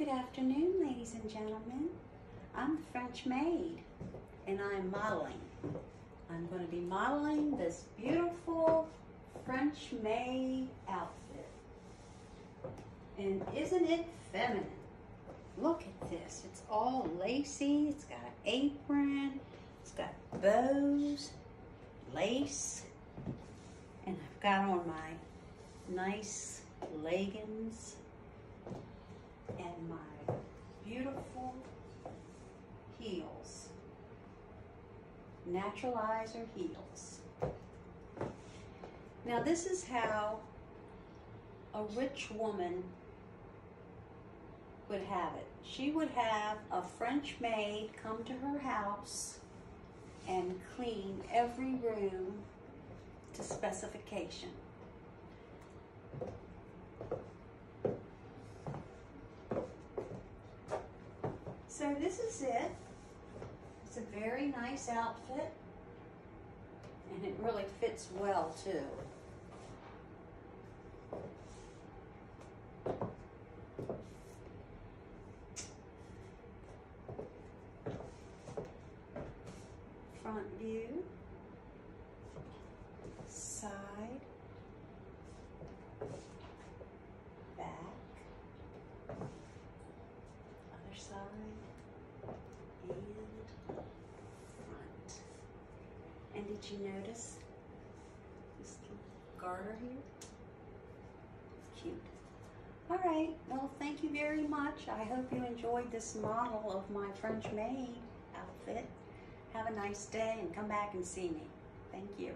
Good afternoon, ladies and gentlemen. I'm the French maid, and I'm modeling. I'm going to be modeling this beautiful French maid outfit. And isn't it feminine? Look at this. It's all lacy. It's got an apron. It's got bows, lace, and I've got on my nice leggings and my beautiful heels, Naturalizer heels. Now this is how a rich woman would have it. She would have a French maid come to her house and clean every room to specification. So this is it. It's a very nice outfit, and it really fits well too. Front view, side, back, other side, and front. And did you notice this little garter here? It's cute. All right, well, thank you very much. I hope you enjoyed this model of my French maid outfit. Have a nice day and come back and see me. Thank you.